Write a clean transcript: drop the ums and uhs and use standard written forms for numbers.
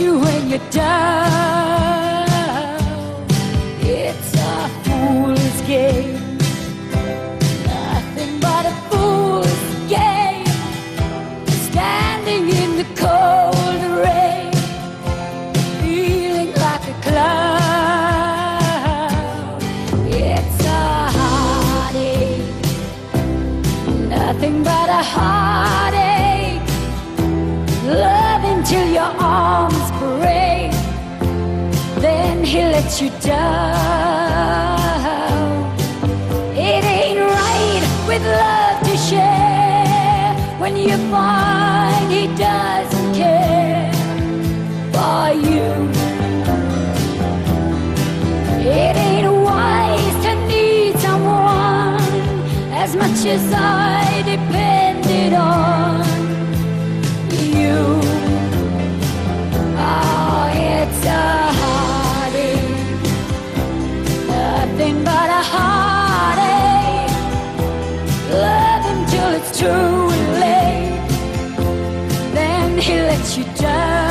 you when you're down. It's a fool's game, nothing but a fool's game. Standing in the cold rain, feeling like a clown. It's a heartache, nothing but a heartache. Love until your arms break, then he lets you down. It ain't right with love to share when you find he doesn't care for you. It ain't wise to need someone as much as I depended on. It's a heartache, nothing but a heartache. Love him till it's too late, then he lets you down.